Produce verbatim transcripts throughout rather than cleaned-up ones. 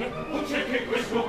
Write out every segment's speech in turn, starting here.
Uciekaj, Krysiu!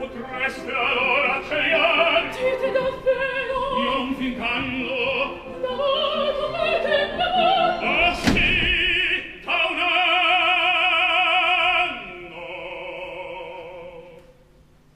Potreste allora cegliar. Dite davvero? Io un fincanno